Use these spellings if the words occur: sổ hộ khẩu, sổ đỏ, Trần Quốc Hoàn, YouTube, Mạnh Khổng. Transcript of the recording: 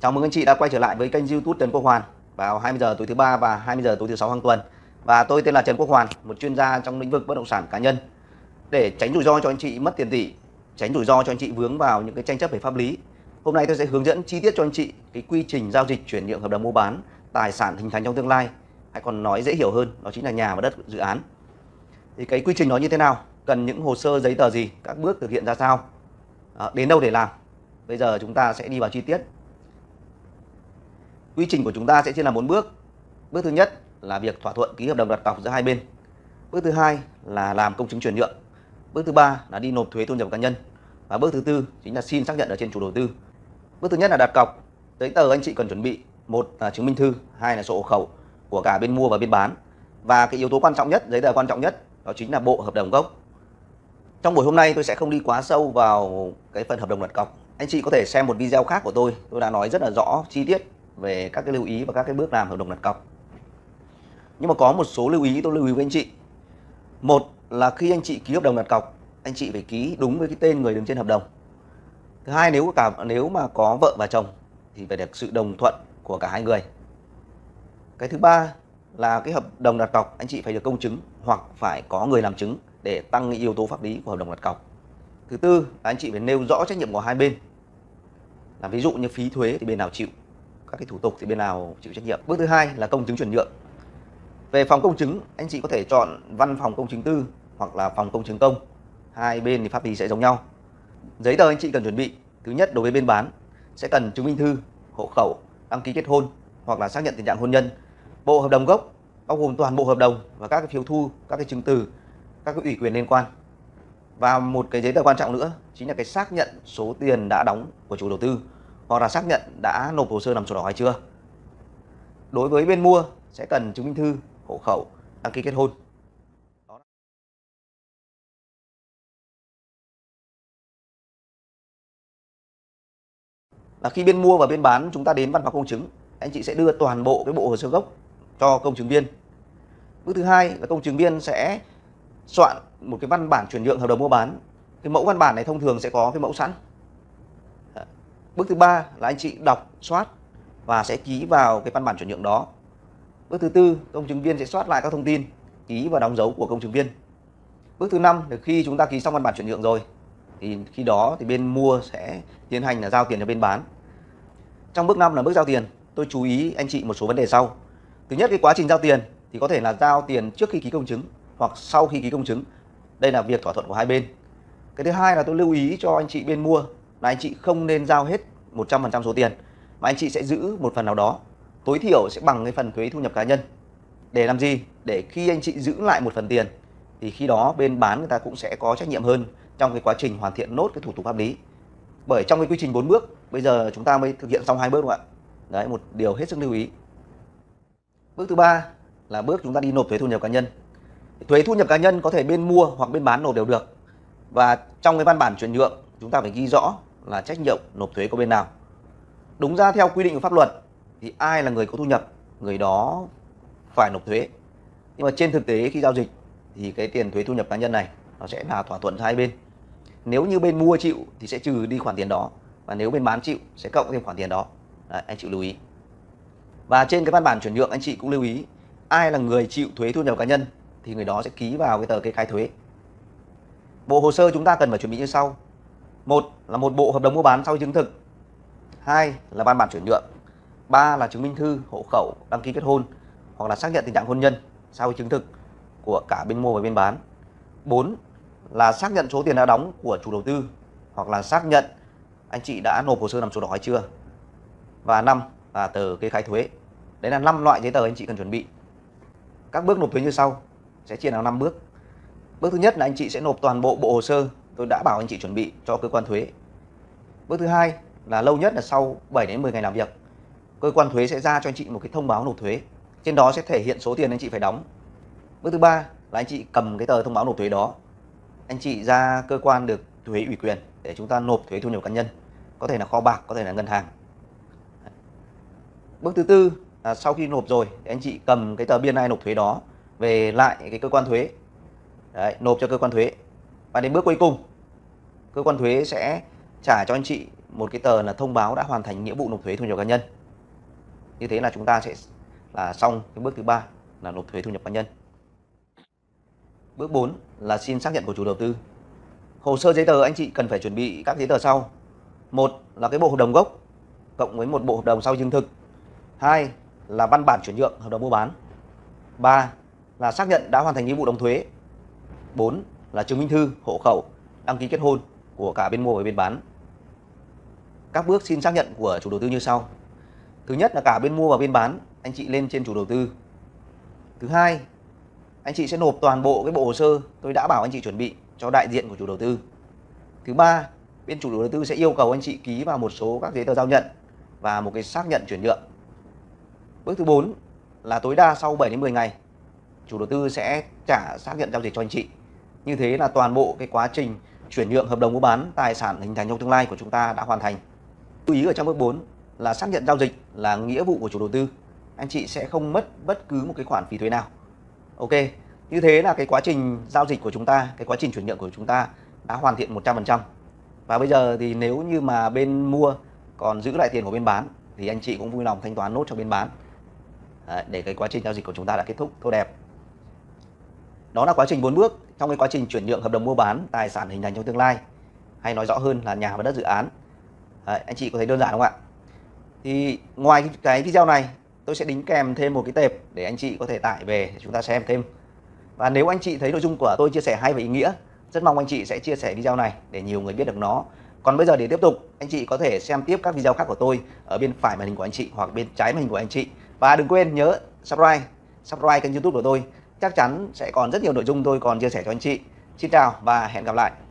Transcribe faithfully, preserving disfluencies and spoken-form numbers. Chào mừng anh chị đã quay trở lại với kênh YouTube Trần Quốc Hoàn vào hai mươi giờ tối thứ ba và hai mươi giờ tối thứ sáu hàng tuần. Và tôi tên là Trần Quốc Hoàn, một chuyên gia trong lĩnh vực bất động sản cá nhân. Để tránh rủi ro cho anh chị mất tiền tỷ, tránh rủi ro cho anh chị vướng vào những cái tranh chấp về pháp lý, hôm nay tôi sẽ hướng dẫn chi tiết cho anh chị cái quy trình giao dịch chuyển nhượng hợp đồng mua bán tài sản hình thành trong tương lai, hay còn nói dễ hiểu hơn đó chính là nhà và đất dự án. Thì cái quy trình nó như thế nào, cần những hồ sơ giấy tờ gì, các bước thực hiện ra sao, à, đến đâu để làm. Bây giờ chúng ta sẽ đi vào chi tiết. Quy trình của chúng ta sẽ chia làm bốn bước. Bước thứ nhất là việc thỏa thuận ký hợp đồng đặt cọc giữa hai bên. Bước thứ hai là làm công chứng chuyển nhượng. Bước thứ ba là đi nộp thuế thu nhập cá nhân. Và bước thứ tư chính là xin xác nhận ở trên chủ đầu tư. Bước thứ nhất là đặt cọc. Giấy tờ anh chị cần chuẩn bị, một là chứng minh thư, hai là sổ hộ khẩu của cả bên mua và bên bán. Và cái yếu tố quan trọng nhất, giấy tờ quan trọng nhất, đó chính là bộ hợp đồng gốc. Trong buổi hôm nay tôi sẽ không đi quá sâu vào cái phần hợp đồng đặt cọc. Anh chị có thể xem một video khác của tôi, tôi đã nói rất là rõ chi tiết về các cái lưu ý và các cái bước làm hợp đồng đặt cọc. Nhưng mà có một số lưu ý tôi lưu ý với anh chị. Một là khi anh chị ký hợp đồng đặt cọc, anh chị phải ký đúng với cái tên người đứng trên hợp đồng. Thứ hai, nếu cả nếu mà có vợ và chồng thì phải được sự đồng thuận của cả hai người. Cái thứ ba là cái hợp đồng đặt cọc anh chị phải được công chứng hoặc phải có người làm chứng để tăng yếu tố pháp lý của hợp đồng đặt cọc. Thứ tư là anh chị phải nêu rõ trách nhiệm của hai bên. Là ví dụ như phí thuế thì bên nào chịu, các cái thủ tục thì bên nào chịu trách nhiệm. Bước thứ hai là công chứng chuyển nhượng. Về phòng công chứng, anh chị có thể chọn văn phòng công chứng tư hoặc là phòng công chứng công. Hai bên thì pháp lý sẽ giống nhau. Giấy tờ anh chị cần chuẩn bị. Thứ nhất, đối với bên bán sẽ cần chứng minh thư, hộ khẩu, đăng ký kết hôn hoặc là xác nhận tình trạng hôn nhân, bộ hợp đồng gốc bao gồm toàn bộ hợp đồng và các cái phiếu thu, các cái chứng từ, các cái ủy quyền liên quan. Và một cái giấy tờ quan trọng nữa chính là cái xác nhận số tiền đã đóng của chủ đầu tư hoặc là xác nhận đã nộp hồ sơ làm sổ đỏ hay chưa. Đối với bên mua sẽ cần chứng minh thư, hộ khẩu, đăng ký kết hôn. Là khi bên mua và bên bán chúng ta đến văn phòng công chứng, anh chị sẽ đưa toàn bộ cái bộ hồ sơ gốc cho công chứng viên. Bước thứ hai là công chứng viên sẽ soạn một cái văn bản chuyển nhượng hợp đồng mua bán. Cái mẫu văn bản này thông thường sẽ có cái mẫu sẵn. Bước thứ ba là anh chị đọc, soát và sẽ ký vào cái văn bản chuyển nhượng đó. Bước thứ tư, công chứng viên sẽ soát lại các thông tin, ký và đóng dấu của công chứng viên. Bước thứ năm là khi chúng ta ký xong văn bản chuyển nhượng rồi thì khi đó thì bên mua sẽ tiến hành là giao tiền cho bên bán. Trong bước năm là bước giao tiền, tôi chú ý anh chị một số vấn đề sau. Thứ nhất, cái quá trình giao tiền thì có thể là giao tiền trước khi ký công chứng hoặc sau khi ký công chứng. Đây là việc thỏa thuận của hai bên. Cái thứ hai là tôi lưu ý cho anh chị bên mua là anh chị không nên giao hết một trăm phần trăm số tiền mà anh chị sẽ giữ một phần nào đó, tối thiểu sẽ bằng cái phần thuế thu nhập cá nhân. Để làm gì? Để khi anh chị giữ lại một phần tiền thì khi đó bên bán người ta cũng sẽ có trách nhiệm hơn trong cái quá trình hoàn thiện nốt cái thủ tục pháp lý. Bởi trong cái quy trình bốn bước, bây giờ chúng ta mới thực hiện xong hai bước ạ. Đấy, một điều hết sức lưu ý. Bước thứ ba là bước chúng ta đi nộp thuế thu nhập cá nhân. Thuế thu nhập cá nhân có thể bên mua hoặc bên bán nộp đều được. Và trong cái văn bản chuyển nhượng chúng ta phải ghi rõ là trách nhiệm nộp thuế của bên nào. Đúng ra theo quy định của pháp luật thì ai là người có thu nhập, người đó phải nộp thuế. Nhưng mà trên thực tế khi giao dịch thì cái tiền thuế thu nhập cá nhân này nó sẽ là thỏa thuận giữa hai bên. Nếu như bên mua chịu thì sẽ trừ đi khoản tiền đó, và nếu bên bán chịu sẽ cộng thêm khoản tiền đó. Đấy, anh chị lưu ý. Và trên cái văn bản chuyển nhượng anh chị cũng lưu ý ai là người chịu thuế thu nhập cá nhân thì người đó sẽ ký vào cái tờ kê khai thuế. Bộ hồ sơ chúng ta cần phải chuẩn bị như sau. Một là một bộ hợp đồng mua bán sau chứng thực. Hai là văn bản chuyển nhượng. Ba là chứng minh thư, hộ khẩu, đăng ký kết hôn hoặc là xác nhận tình trạng hôn nhân sau chứng thực của cả bên mua và bên bán. Bốn là xác nhận số tiền đã đóng của chủ đầu tư hoặc là xác nhận anh chị đã nộp hồ sơ làm sổ đỏ hay chưa. Và năm là tờ kê khai thuế. Đấy là năm loại giấy tờ anh chị cần chuẩn bị. Các bước nộp thuế như sau sẽ chia làm năm bước. Bước thứ nhất là anh chị sẽ nộp toàn bộ bộ hồ sơ tôi đã bảo anh chị chuẩn bị cho cơ quan thuế. Bước thứ hai là lâu nhất là sau bảy đến mười ngày làm việc, cơ quan thuế sẽ ra cho anh chị một cái thông báo nộp thuế. Trên đó sẽ thể hiện số tiền anh chị phải đóng. Bước thứ ba là anh chị cầm cái tờ thông báo nộp thuế đó, anh chị ra cơ quan được thuế ủy quyền để chúng ta nộp thuế thu nhập cá nhân, có thể là kho bạc, có thể là ngân hàng. Bước thứ tư là sau khi nộp rồi thì anh chị cầm cái tờ biên lai nộp thuế đó về lại cái cơ quan thuế. Đấy, nộp cho cơ quan thuế. Và đến bước cuối cùng, cơ quan thuế sẽ trả cho anh chị một cái tờ là thông báo đã hoàn thành nghĩa vụ nộp thuế thu nhập cá nhân. Như thế là chúng ta sẽ là xong cái bước thứ ba là nộp thuế thu nhập cá nhân. Bước bốn là xin xác nhận của chủ đầu tư. Hồ sơ giấy tờ anh chị cần phải chuẩn bị các giấy tờ sau. Một là cái bộ hợp đồng gốc cộng với một bộ hợp đồng sau chứng thực. Hai là văn bản chuyển nhượng hợp đồng mua bán. Ba là xác nhận đã hoàn thành nghĩa vụ đóng thuế. Bốn là chứng minh thư hộ khẩu, đăng ký kết hôn của cả bên mua và bên bán. Các bước xin xác nhận của chủ đầu tư như sau. Thứ nhất là cả bên mua và bên bán, anh chị lên trên chủ đầu tư. Thứ hai, anh chị sẽ nộp toàn bộ cái bộ hồ sơ tôi đã bảo anh chị chuẩn bị cho đại diện của chủ đầu tư. Thứ ba, bên chủ đầu tư sẽ yêu cầu anh chị ký vào một số các giấy tờ giao nhận và một cái xác nhận chuyển nhượng. Bước thứ bốn là tối đa sau bảy đến mười ngày, chủ đầu tư sẽ trả xác nhận giao dịch cho anh chị. Như thế là toàn bộ cái quá trình chuyển nhượng hợp đồng mua bán tài sản hình thành trong tương lai của chúng ta đã hoàn thành. Chú ý ở trong bước bốn là xác nhận giao dịch là nghĩa vụ của chủ đầu tư. Anh chị sẽ không mất bất cứ một cái khoản phí thuế nào. Ok, như thế là cái quá trình giao dịch của chúng ta, cái quá trình chuyển nhượng của chúng ta đã hoàn thiện một trăm phần trăm. Và bây giờ thì nếu như mà bên mua còn giữ lại tiền của bên bán thì anh chị cũng vui lòng thanh toán nốt cho bên bán. Đấy, để cái quá trình giao dịch của chúng ta đã kết thúc tốt đẹp. Đó là quá trình bốn bước trong cái quá trình chuyển nhượng hợp đồng mua bán tài sản hình thành trong tương lai, hay nói rõ hơn là nhà và đất dự án. Đấy, anh chị có thấy đơn giản không ạ? Thì ngoài cái video này tôi sẽ đính kèm thêm một cái tệp để anh chị có thể tải về để chúng ta xem thêm. Và nếu anh chị thấy nội dung của tôi chia sẻ hay và ý nghĩa, rất mong anh chị sẽ chia sẻ video này để nhiều người biết được nó. Còn bây giờ để tiếp tục, anh chị có thể xem tiếp các video khác của tôi ở bên phải màn hình của anh chị hoặc bên trái màn hình của anh chị. Và đừng quên nhớ subscribe, subscribe kênh YouTube của tôi. Chắc chắn sẽ còn rất nhiều nội dung tôi còn chia sẻ cho anh chị. Xin chào và hẹn gặp lại.